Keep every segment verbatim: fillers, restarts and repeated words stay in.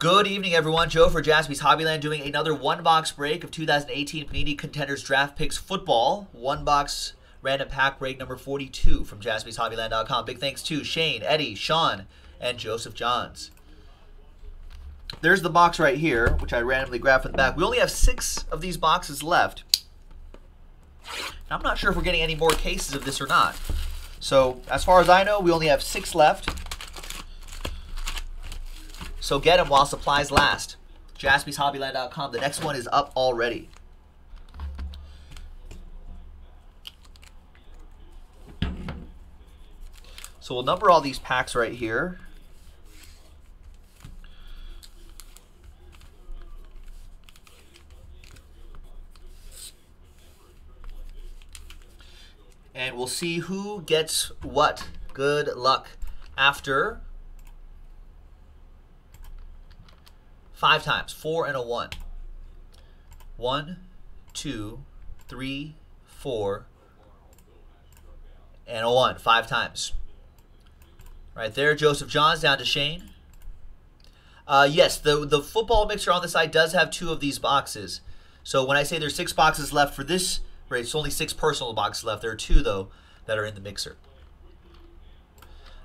Good evening, everyone. Joe for Jaspy's Hobbyland doing another one-box break of two thousand eighteen Panini Contenders Draft Picks Football. One-box random pack break number forty-two from Jaspys Hobbyland dot com. Big thanks to Shane, Eddie, Sean, and Joseph Johns. There's the box right here, which I randomly grabbed from the back. We only have six of these boxes left. And I'm not sure if we're getting any more cases of this or not. So, as far as I know, we only have six left. So get them while supplies last. Jaspys Hobbyland dot com. The next one is up already. So we'll number all these packs right here. And we'll see who gets what. Good luck. After... Five times, four and a one. One, two, three, four, and a one, five times. Right there, Joseph Johns down to Shane. Uh, yes, the, the football mixer on the side does have two of these boxes. So when I say there's six boxes left for this, right, it's only six personal boxes left. There are two, though, that are in the mixer.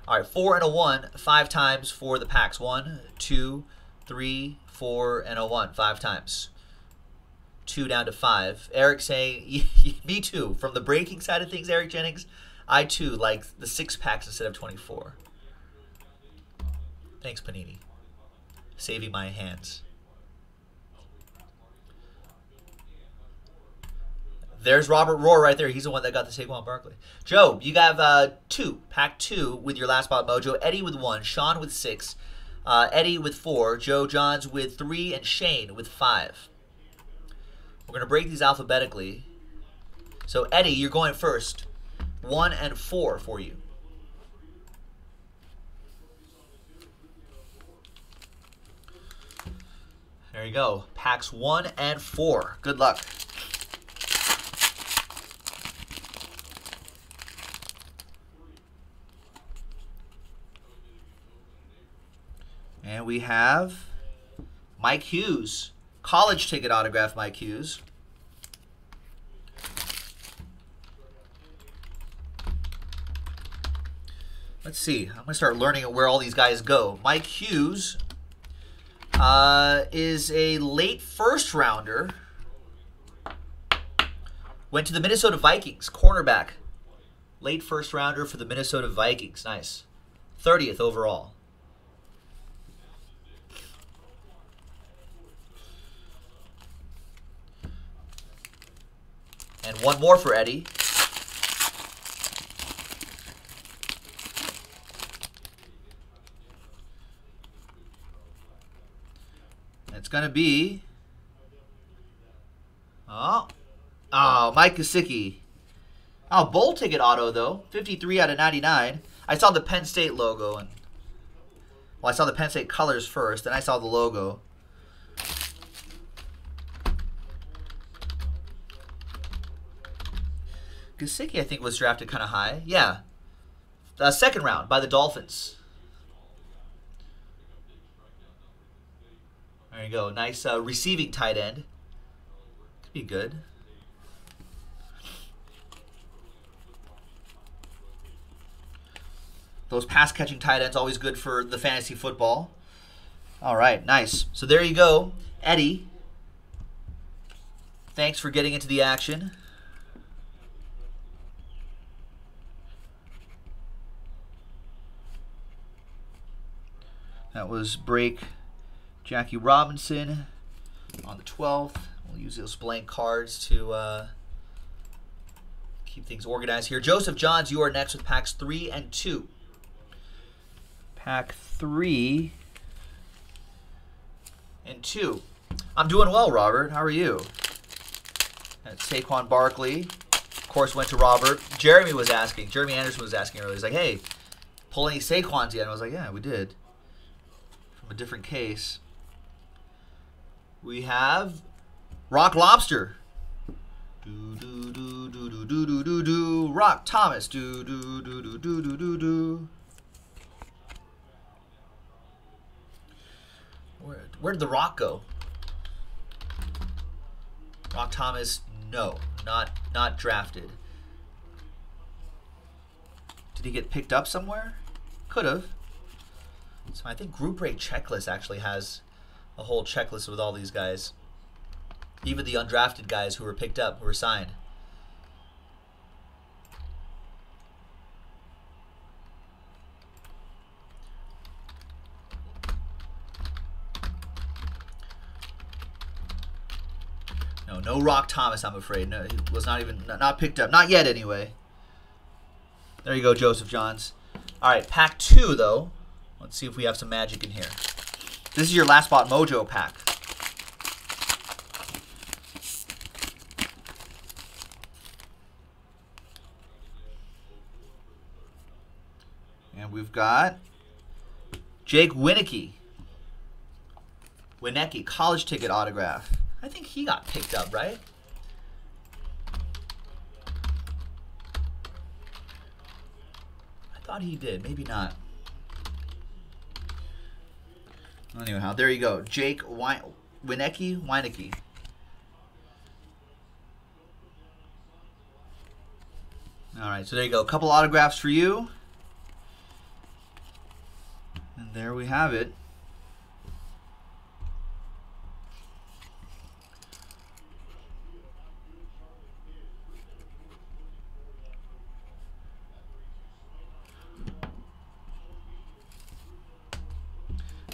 All right, four and a one, five times for the packs. One, two, three, four, and a one, five times. Two down to five. Eric saying, me too. From the breaking side of things, Eric Jennings, I too like the six packs instead of twenty-four. Thanks, Panini. Saving my hands. There's Robert Rohr right there. He's the one that got the Saquon Barkley. Joe, you have uh, two, pack two with your last spot mojo. Eddie with one, Sean with six, Uh, Eddie with four, Joe Johns with three, and Shane with five. We're going to break these alphabetically. So, Eddie, you're going first. One and four for you. There you go. Packs one and four. Good luck. And we have Mike Hughes, college ticket autograph Mike Hughes. Let's see. I'm going to start learning where all these guys go. Mike Hughes uh, is a late first rounder. Went to the Minnesota Vikings, cornerback. Late first rounder for the Minnesota Vikings. Nice. thirtieth overall. And one more for Eddie. It's going to be... Oh. Oh, Mike Gesicki. Oh, bowl ticket auto, though. fifty-three out of ninety-nine. I saw the Penn State logo. and Well, I saw the Penn State colors first, then I saw the logo. Gesicki, I think, was drafted kind of high. Yeah. Uh, second round by the Dolphins. There you go. Nice uh, receiving tight end. Could be good. Those pass-catching tight ends, always good for the fantasy football. All right. Nice. So there you go. Eddie, thanks for getting into the action. That was break Jackie Robinson on the twelfth. We'll use those blank cards to uh, keep things organized here. Joseph Johns, you are next with packs three and two. Pack three and two. I'm doing well, Robert. How are you? That's Saquon Barkley. Of course, went to Robert. Jeremy was asking. Jeremy Anderson was asking earlier. He's like, hey, pull any Saquons yet? And I was like, yeah, we did. A different case. We have Rock Lobster. Do do do do do do do do do. Rock Thomas. Do do do do do do do do. Where, where'd the Rock go? Rock Thomas, no, not not drafted. Did he get picked up somewhere? Could have. So I think Group Rate Checklist actually has a whole checklist with all these guys. Even the undrafted guys who were picked up, who were signed. No, no Rock Thomas, I'm afraid. No, he was not even, not, not picked up. Not yet, anyway. There you go, Joseph Johns. All right, pack two, though. Let's see if we have some magic in here. This is your Last Spot Mojo pack. And we've got Jake Wieneke. Wieneke, college ticket autograph. I think he got picked up, right? I thought he did. Maybe not. Anyhow, there you go. Jake Wieneke, Wieneke. All right, so there you go. A couple autographs for you. And there we have it.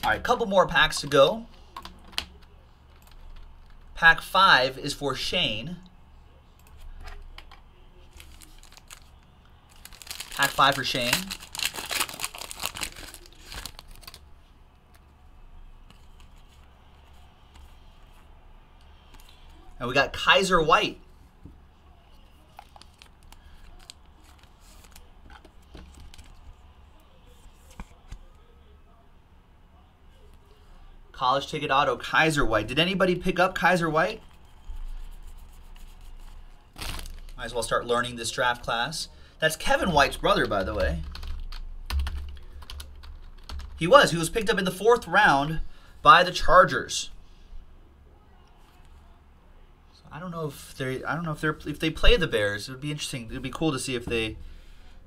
All right, couple more packs to go. Pack five is for Shane. Pack five for Shane. And we got Kaiser White. College ticket auto, Kaiser White. Did anybody pick up Kaiser White? Might as well start learning this draft class. That's Kevin White's brother, by the way. He was. He was picked up in the fourth round by the Chargers. So I don't know if they. I don't know if they're. If they play the Bears, it would be interesting. It would be cool to see if they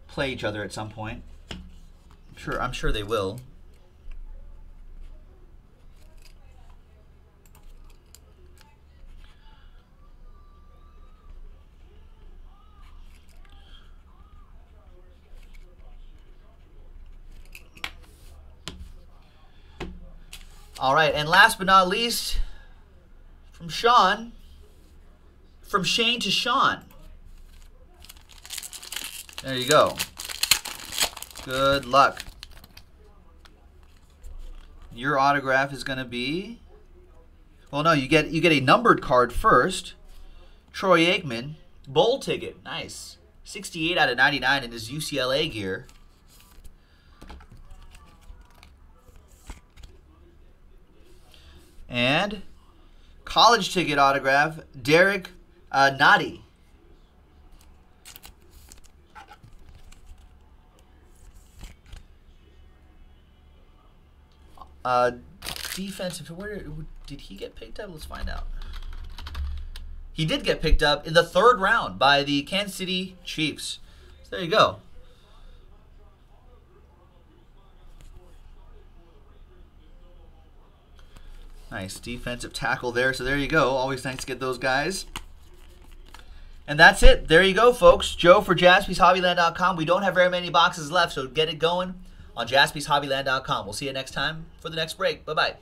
play each other at some point. I'm sure. I'm sure they will. All right, and last but not least, from Sean, from Shane to Sean. There you go. Good luck. Your autograph is going to be, well, no, you get you get a numbered card first. Troy Aikman, bowl ticket, nice. sixty-eight out of ninety-nine in his U C L A gear. And college ticket autograph, Derek uh, Nottie. Uh, defensive, where did he get picked up? Let's find out. He did get picked up in the third round by the Kansas City Chiefs. So there you go. Nice defensive tackle there. So there you go. Always nice to get those guys. And that's it. There you go, folks. Joe for Jaspys Hobbyland dot com. We don't have very many boxes left, so get it going on Jaspys Hobbyland dot com. We'll see you next time for the next break. Bye-bye.